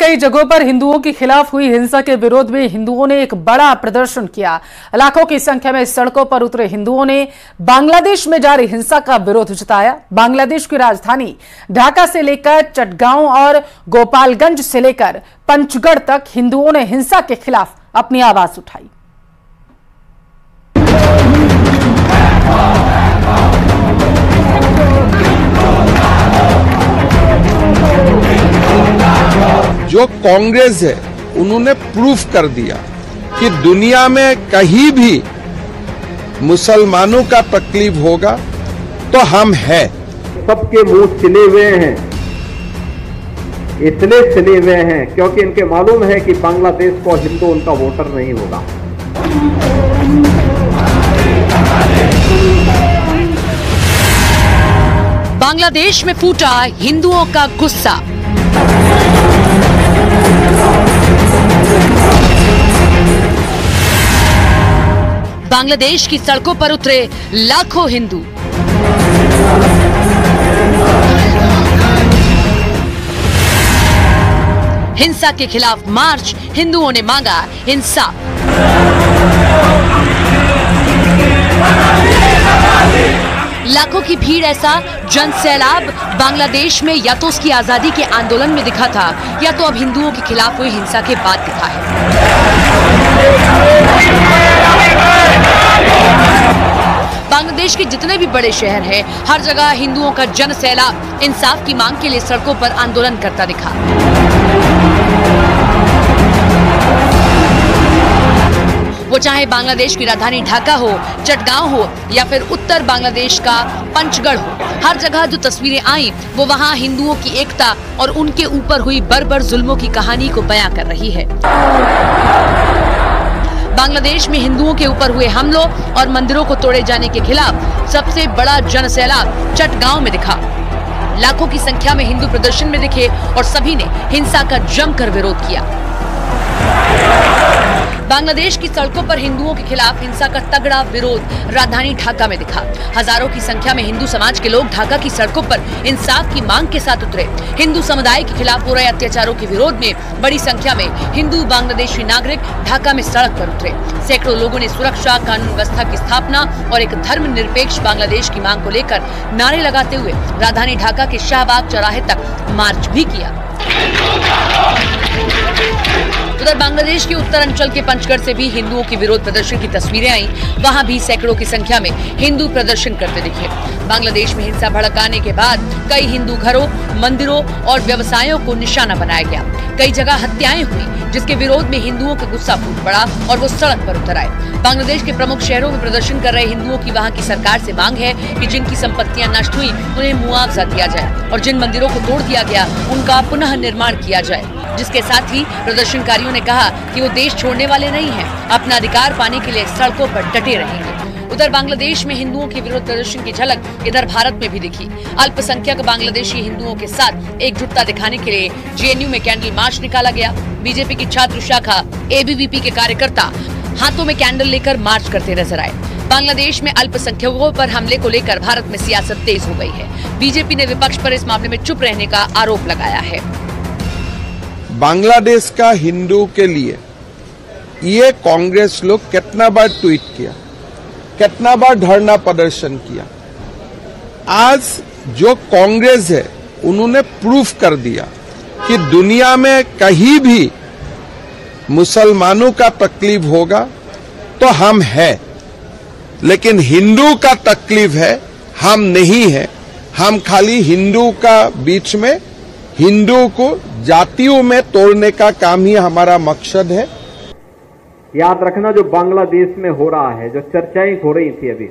कई जगहों पर हिंदुओं के खिलाफ हुई हिंसा के विरोध में हिंदुओं ने एक बड़ा प्रदर्शन किया। लाखों की संख्या में सड़कों पर उतरे हिंदुओं ने बांग्लादेश में जारी हिंसा का विरोध जताया। बांग्लादेश की राजधानी ढाका से लेकर चटगांव और गोपालगंज से लेकर पंचगढ़ तक हिंदुओं ने हिंसा के खिलाफ अपनी आवाज उठाई। जो कांग्रेस है उन्होंने प्रूफ कर दिया कि दुनिया में कहीं भी मुसलमानों का तकलीफ होगा तो हम हैं। सबके मुंह सिले हुए हैं, इतने सिले हुए हैं क्योंकि इनके मालूम है कि बांग्लादेश को हिंदू उनका वोटर नहीं होगा। बांग्लादेश में फूटा हिंदुओं का गुस्सा। बांग्लादेश की सड़कों पर उतरे लाखों हिंदू। हिंसा के खिलाफ मार्च, हिंदुओं ने मांगा इंसाफ। लाखों की भीड़ ऐसा जन सैलाब बांग्लादेश में या तो उसकी आजादी के आंदोलन में दिखा था या तो अब हिंदुओं के खिलाफ हुई हिंसा के बाद दिखा है। बांग्लादेश के जितने भी बड़े शहर हैं, हर जगह हिंदुओं का जन सैलाब इंसाफ की मांग के लिए सड़कों पर आंदोलन करता दिखा। वो चाहे बांग्लादेश की राजधानी ढाका हो, चटगांव हो या फिर उत्तर बांग्लादेश का पंचगढ़ हो, हर जगह जो तस्वीरें आई वो वहाँ हिंदुओं की एकता और उनके ऊपर हुई बर्बर जुल्मों की कहानी को बयां कर रही है। बांग्लादेश में हिंदुओं के ऊपर हुए हमलों और मंदिरों को तोड़े जाने के खिलाफ सबसे बड़ा जन सैलाब चटगांव में दिखा। लाखों की संख्या में हिंदू प्रदर्शन में दिखे और सभी ने हिंसा का जमकर विरोध किया। बांग्लादेश की सड़कों पर हिंदुओं के खिलाफ हिंसा का तगड़ा विरोध राजधानी ढाका में दिखा। हजारों की संख्या में हिंदू समाज के लोग ढाका की सड़कों पर इंसाफ की मांग के साथ उतरे। हिंदू समुदाय के खिलाफ हो रहे अत्याचारों के विरोध में बड़ी संख्या में हिंदू बांग्लादेशी नागरिक ढाका में सड़क पर उतरे। सैकड़ों लोगों ने सुरक्षा, कानून व्यवस्था की स्थापना और एक धर्मनिरपेक्ष बांग्लादेश की मांग को लेकर नारे लगाते हुए राजधानी ढाका के शहबाज चौराहे तक मार्च भी किया। उधर बांग्लादेश के उत्तरांचल के पंचगढ़ से भी हिंदुओं के विरोध प्रदर्शन की तस्वीरें आई। वहां भी सैकड़ों की संख्या में हिंदू प्रदर्शन करते दिखे। बांग्लादेश में हिंसा भड़काने के बाद कई हिंदू घरों, मंदिरों और व्यवसायों को निशाना बनाया गया। कई जगह हत्याएं हुई जिसके विरोध में हिंदुओं का गुस्सा फूट पड़ा और वो सड़क पर उतर आए। बांग्लादेश के प्रमुख शहरों में प्रदर्शन कर रहे हिंदुओं की वहाँ की सरकार से मांग है कि जिनकी संपत्तियां नष्ट हुई उन्हें मुआवजा दिया जाए और जिन मंदिरों को तोड़ दिया गया उनका पुनः निर्माण किया जाए। जिसके साथ ही प्रदर्शनकारियों ने कहा कि वो देश छोड़ने वाले नहीं हैं, अपना अधिकार पाने के लिए सड़कों पर डटे रहेंगे। उधर बांग्लादेश में हिंदुओं के विरोध प्रदर्शन की झलक इधर भारत में भी दिखी। अल्पसंख्यक बांग्लादेशी हिंदुओं के साथ एकजुटता दिखाने के लिए जेएनयू में कैंडल मार्च निकाला गया। बीजेपी की छात्र शाखा एबीवीपी के कार्यकर्ता हाथों में कैंडल लेकर मार्च करते नजर आए। बांग्लादेश में अल्पसंख्यकों पर हमले को लेकर भारत में सियासत तेज हो गयी है। बीजेपी ने विपक्ष पर इस मामले में चुप रहने का आरोप लगाया है। बांग्लादेश का हिंदू के लिए ये कांग्रेस लोग कितना बार ट्वीट किया, कितना बार धरना प्रदर्शन किया। आज जो कांग्रेस है उन्होंने प्रूफ कर दिया कि दुनिया में कहीं भी मुसलमानों का तकलीफ होगा तो हम हैं, लेकिन हिंदू का तकलीफ है हम नहीं है। हम खाली हिंदू का बीच में हिंदुओं को जातियों में तोड़ने का काम ही हमारा मकसद है। याद रखना जो बांग्लादेश में हो रहा है, जो चर्चाएं हो रही थी अभी,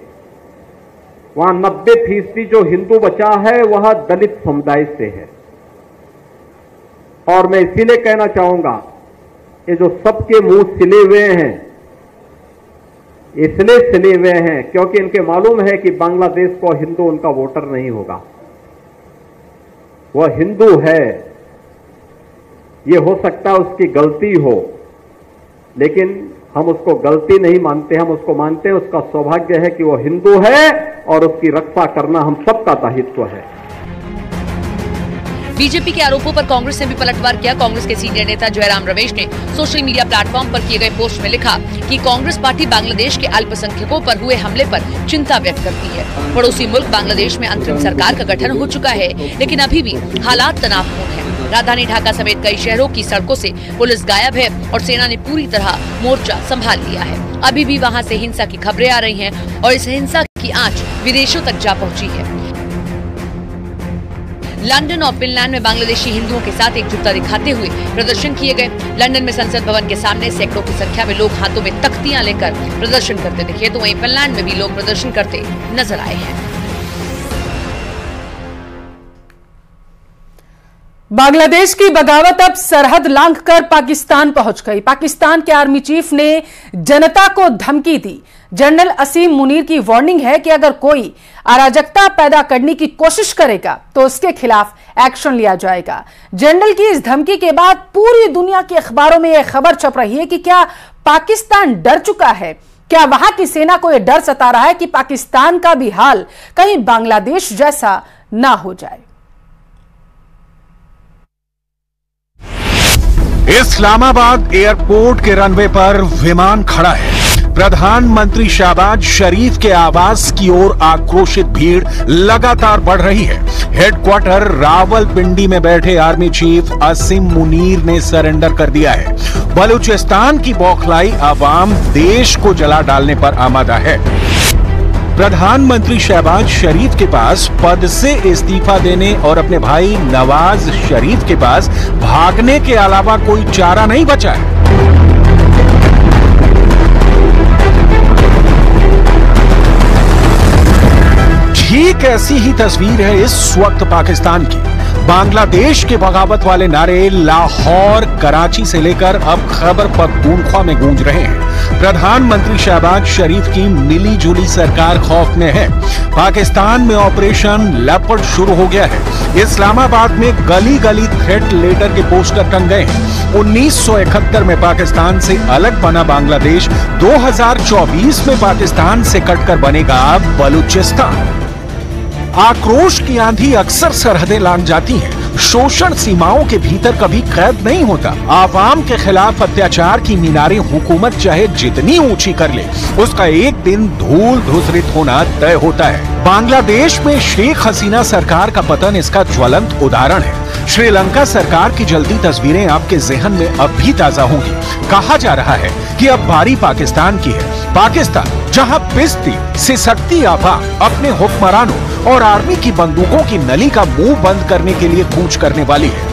वहां 90% जो हिंदू बचा है वह दलित समुदाय से है। और मैं इसीलिए कहना चाहूंगा ये जो सबके मुंह सिले हुए हैं, इसलिए सिले हुए हैं क्योंकि इनके मालूम है कि बांग्लादेश को हिंदू उनका वोटर नहीं होगा। वह हिंदू है, ये हो सकता है उसकी गलती हो, लेकिन हम उसको गलती नहीं मानते, हम उसको मानते हैं उसका सौभाग्य है कि वो हिंदू है और उसकी रक्षा करना हम सबका दायित्व है। बीजेपी के आरोपों पर कांग्रेस ने भी पलटवार किया। कांग्रेस के सीनियर नेता जयराम रमेश ने सोशल मीडिया प्लेटफॉर्म पर किए गए पोस्ट में लिखा कि कांग्रेस पार्टी बांग्लादेश के अल्पसंख्यकों पर हुए हमले पर चिंता व्यक्त करती है। पड़ोसी मुल्क बांग्लादेश में अंतरिम सरकार का गठन हो चुका है, लेकिन अभी भी हालात तनावपूर्ण है। राजधानी ढाका समेत कई शहरों की सड़कों से पुलिस गायब है और सेना ने पूरी तरह मोर्चा संभाल लिया है। अभी भी वहां से हिंसा की खबरें आ रही हैं और इस हिंसा की आंच विदेशों तक जा पहुंची है। लंदन और फिनलैंड में बांग्लादेशी हिंदुओं के साथ एकजुटता दिखाते हुए प्रदर्शन किए गए। लंदन में संसद भवन के सामने सैकड़ों की संख्या में लोग हाथों में तख्तियां लेकर प्रदर्शन करते दिखे, तो वहीं फिनलैंड में भी लोग प्रदर्शन करते नजर आए हैं। बांग्लादेश की बगावत अब सरहद लांघकर पाकिस्तान पहुंच गई। पाकिस्तान के आर्मी चीफ ने जनता को धमकी दी। जनरल असीम मुनीर की वार्निंग है कि अगर कोई अराजकता पैदा करने की कोशिश करेगा तो उसके खिलाफ एक्शन लिया जाएगा। जनरल की इस धमकी के बाद पूरी दुनिया के अखबारों में यह खबर छप रही है कि क्या पाकिस्तान डर चुका है, क्या वहां की सेना को यह डर सता रहा है कि पाकिस्तान का भी हाल कहीं बांग्लादेश जैसा ना हो जाए। इस्लामाबाद एयरपोर्ट के रनवे पर विमान खड़ा है। प्रधानमंत्री शहबाज शरीफ के आवास की ओर आक्रोशित भीड़ लगातार बढ़ रही है। हेडक्वार्टर रावलपिंडी में बैठे आर्मी चीफ असीम मुनीर ने सरेंडर कर दिया है। बलूचिस्तान की बौखलाई आवाम देश को जला डालने पर आमादा है। प्रधानमंत्री शहबाज शरीफ के पास पद से इस्तीफा देने और अपने भाई नवाज शरीफ के पास भागने के अलावा कोई चारा नहीं बचा है। ठीक ऐसी ही तस्वीर है इस वक्त पाकिस्तान की। बांग्लादेश के बगावत वाले नारे लाहौर, कराची से लेकर अब खैबर पख्तूनख्वा में गूंज रहे हैं। प्रधानमंत्री शहबाज शरीफ की मिली जुली सरकार खौफ में है। पाकिस्तान में ऑपरेशन लेपर्ड शुरू हो गया है। इस्लामाबाद में गली गली थ्रेट लेटर के पोस्टर टंग गए हैं। 1971 में पाकिस्तान से अलग बना बांग्लादेश 2024 में पाकिस्तान से कटकर बनेगा बलूचिस्तान। आक्रोश की आंधी अक्सर सरहदें लांघ जाती है। शोषण सीमाओं के भीतर कभी कैद नहीं होता। आवाम के खिलाफ अत्याचार की मीनारें हुकूमत चाहे जितनी ऊंची कर ले, उसका एक दिन धूल धूसरित होना तय होता है। बांग्लादेश में शेख हसीना सरकार का पतन इसका ज्वलंत उदाहरण है। श्रीलंका सरकार की जलती तस्वीरें आपके जहन में अब भी ताजा होंगी। कहा जा रहा है कि अब बारी पाकिस्तान की है। पाकिस्तान जहां पिसती सिसकती आवाम अपने हुक्मरानों और आर्मी की बंदूकों की नली का मुंह बंद करने के लिए कूच करने वाली है।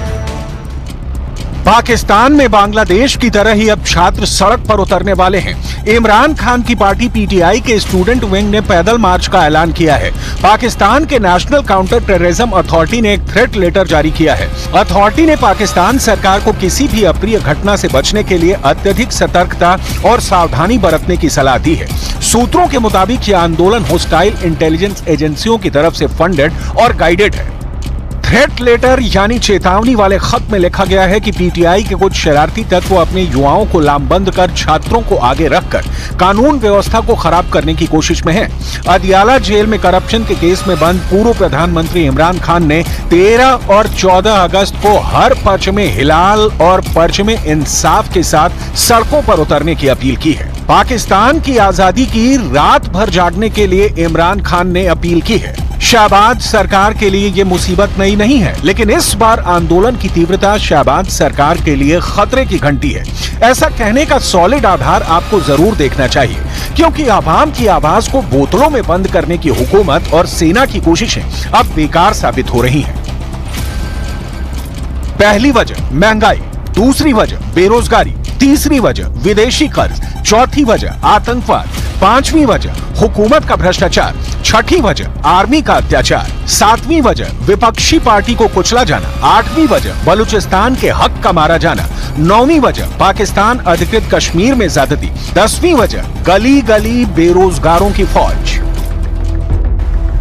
पाकिस्तान में बांग्लादेश की तरह ही अब छात्र सड़क पर उतरने वाले हैं। इमरान खान की पार्टी पीटीआई के स्टूडेंट विंग ने पैदल मार्च का ऐलान किया है। पाकिस्तान के नेशनल काउंटर टेररिज्म अथॉरिटी ने एक थ्रेट लेटर जारी किया है। अथॉरिटी ने पाकिस्तान सरकार को किसी भी अप्रिय घटना से बचने के लिए अत्यधिक सतर्कता और सावधानी बरतने की सलाह दी है। सूत्रों के मुताबिक यह आंदोलन होस्टाइल इंटेलिजेंस एजेंसियों की तरफ से फंडेड और गाइडेड है। थ्रेट लेटर यानी चेतावनी वाले खत में लिखा गया है कि पीटीआई के कुछ शरारती तत्व अपने युवाओं को लामबंद कर छात्रों को आगे रखकर कानून व्यवस्था को खराब करने की कोशिश में है। अदियाला जेल में करप्शन के केस में बंद पूर्व प्रधानमंत्री इमरान खान ने 13 और 14 अगस्त को हर परचमे हिलाल और परचमे इंसाफ के साथ सड़कों पर उतरने की अपील की है। पाकिस्तान की आजादी की रात भर जागने के लिए इमरान खान ने अपील की है। शहबाज सरकार के लिए ये मुसीबत नई नहीं है, लेकिन इस बार आंदोलन की तीव्रता शहबाज सरकार के लिए खतरे की घंटी है। ऐसा कहने का सॉलिड आधार आपको जरूर देखना चाहिए, क्योंकि आवाम की आवाज को बोतलों में बंद करने की हुकूमत और सेना की कोशिशें अब बेकार साबित हो रही हैं। पहली वजह महंगाई, दूसरी वजह बेरोजगारी, तीसरी वजह विदेशी कर्ज, चौथी वजह आतंकवाद, पांचवी वजह हुकूमत का भ्रष्टाचार, छठी वजह आर्मी का अत्याचार, सातवीं वजह विपक्षी पार्टी को कुचला जाना, आठवीं वजह बलूचिस्तान के हक का मारा जाना, नौवीं वजह पाकिस्तान अधिकृत कश्मीर में ज्यादती, दसवीं वजह गली गली बेरोजगारों की फौज।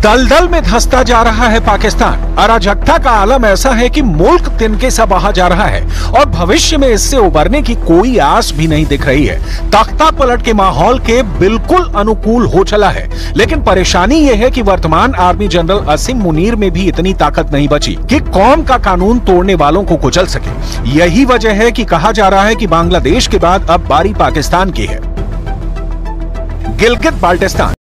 दलदल में धंसता जा रहा है पाकिस्तान। अराजकता का आलम ऐसा है कि मुल्क तिनके सा बहा जा रहा है और भविष्य में इससे उबरने की कोई आस भी नहीं दिख रही है। तख्ता पलट के माहौल के बिल्कुल अनुकूल हो चला है, लेकिन परेशानी यह है कि वर्तमान आर्मी जनरल असीम मुनीर में भी इतनी ताकत नहीं बची कि कौम का कानून तोड़ने वालों को कुचल सके। यही वजह है कि कहा जा रहा है कि बांग्लादेश के बाद अब बारी पाकिस्तान की है। गिलगित बाल्टिस्तान